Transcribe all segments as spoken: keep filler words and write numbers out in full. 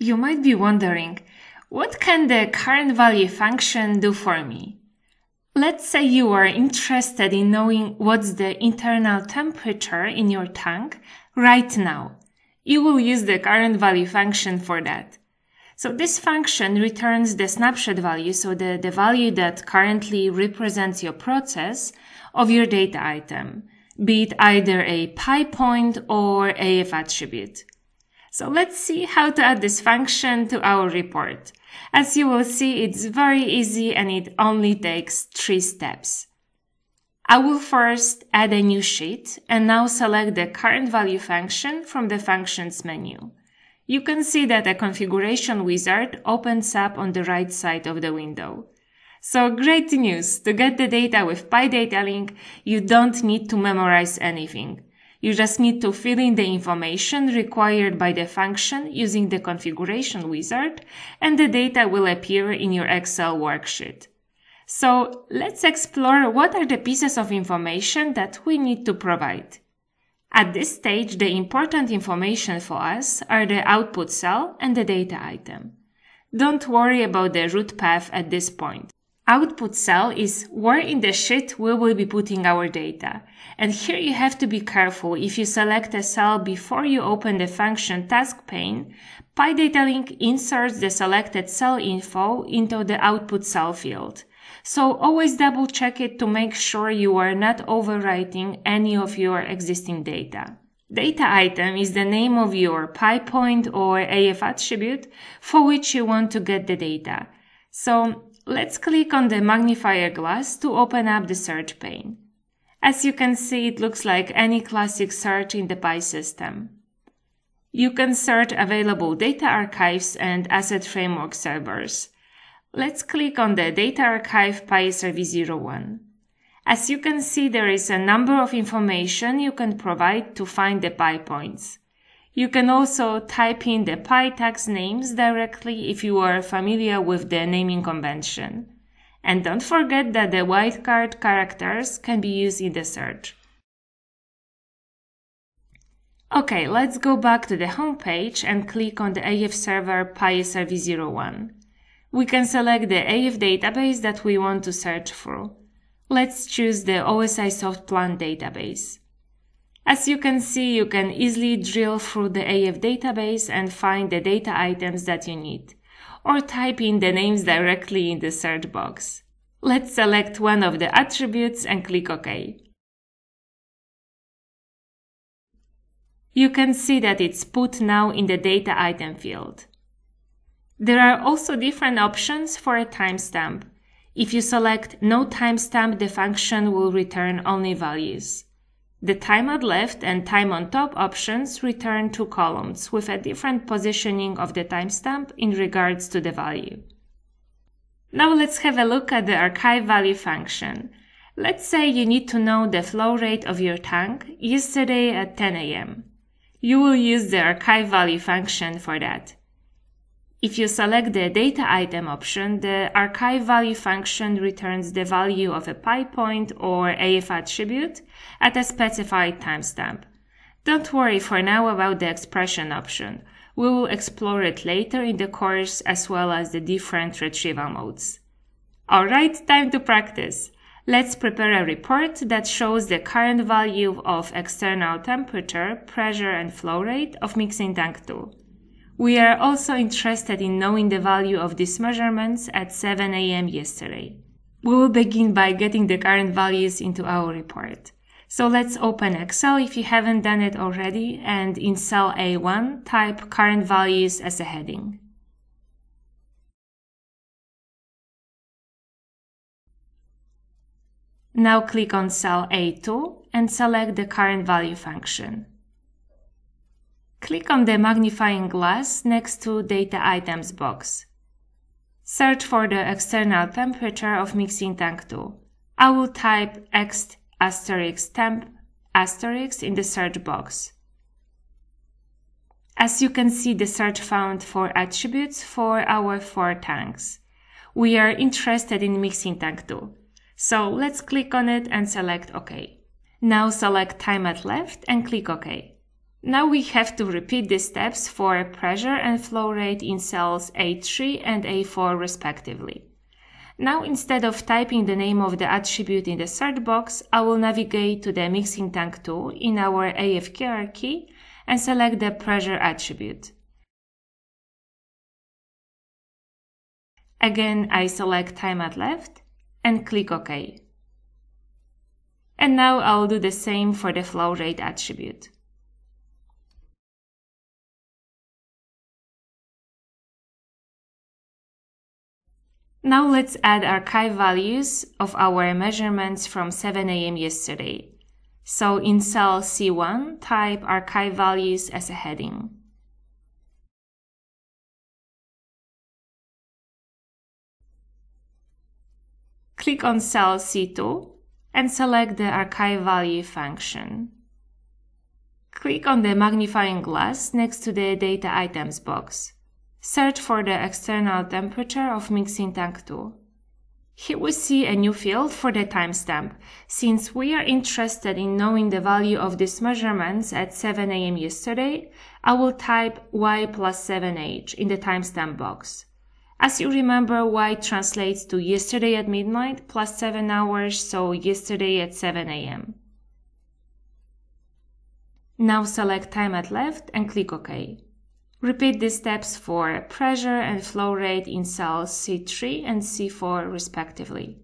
You might be wondering, what can the current value function do for me? Let's say you are interested in knowing what's the internal temperature in your tank right now. You will use the current value function for that. So this function returns the snapshot value, so the, the value that currently represents your process of your data item, be it either a P I point or A F attribute. So let's see how to add this function to our report. As you will see, it's very easy and it only takes three steps. I will first add a new sheet and now select the current value function from the functions menu. You can see that a configuration wizard opens up on the right side of the window. So great news! To get the data with P I DataLink, you don't need to memorize anything. You just need to fill in the information required by the function using the configuration wizard, and the data will appear in your Excel worksheet. So let's explore what are the pieces of information that we need to provide. At this stage, the important information for us are the output cell and the data item. Don't worry about the root path at this point. Output cell is where in the sheet we will be putting our data. And here you have to be careful. If you select a cell before you open the function task pane, P I DataLink inserts the selected cell info into the output cell field. So always double check it to make sure you are not overwriting any of your existing data. Data item is the name of your P I point or A F attribute for which you want to get the data. So let's click on the magnifier glass to open up the search pane. As you can see, it looks like any classic search in the P I system. You can search available data archives and asset framework servers. Let's click on the data archive P I S R V zero one. As you can see, there is a number of information you can provide to find the P I points. You can also type in the P I tags names directly if you are familiar with the naming convention. And don't forget that the wildcard characters can be used in the search. Okay, let's go back to the home page and click on the A F server P I S R V zero one. We can select the A F database that we want to search for. Let's choose the O S I SoftPlan database. As you can see, you can easily drill through the A F database and find the data items that you need, or type in the names directly in the search box. Let's select one of the attributes and click OK. You can see that it's put now in the data item field. There are also different options for a timestamp. If you select no timestamp, the function will return only values. The time at left and time on top options return two columns with a different positioning of the timestamp in regards to the value. Now let's have a look at the archive value function. Let's say you need to know the flow rate of your tank yesterday at ten A M You will use the archive value function for that. If you select the data item option, the archive value function returns the value of a P I point or A F attribute at a specified timestamp. Don't worry for now about the expression option. We will explore it later in the course, as well as the different retrieval modes. Alright, time to practice. Let's prepare a report that shows the current value of external temperature, pressure and flow rate of mixing tank two. We are also interested in knowing the value of these measurements at seven A M yesterday. We will begin by getting the current values into our report. So let's open Excel if you haven't done it already, and in cell A one type current values as a heading. Now click on cell A two and select the current value function. Click on the magnifying glass next to Data Items box. Search for the external temperature of mixing tank two. I will type X asterisk temp asterisk in the search box. As you can see, the search found four attributes for our four tanks. We are interested in mixing tank two. So let's click on it and select OK. Now select Time at left and click OK. Now we have to repeat these steps for pressure and flow rate in cells A three and A four respectively. Now, instead of typing the name of the attribute in the search box, I will navigate to the mixing tank tool in our A F hierarchy and select the pressure attribute. Again, I select time at left and click OK. And now I'll do the same for the flow rate attribute. Now let's add archive values of our measurements from seven A M yesterday. So in cell C one, type archive values as a heading. Click on cell C two and select the archive value function. Click on the magnifying glass next to the data items box. Search for the external temperature of mixing tank tool. Here we see a new field for the timestamp, since we are interested in knowing the value of these measurements at seven A M yesterday. I will type Y plus seven H in the timestamp box. As you remember, Y translates to yesterday at midnight plus seven hours, so yesterday at seven A M Now select time at left and click OK. Repeat these steps for pressure and flow rate in cells C three and C four respectively.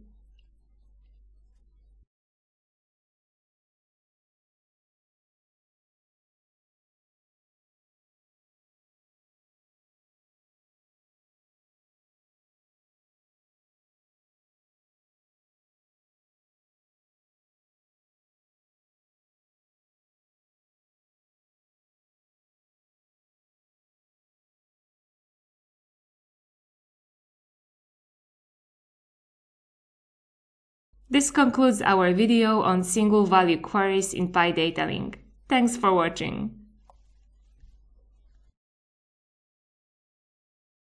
This concludes our video on single value queries in P I DataLink. Thanks for watching.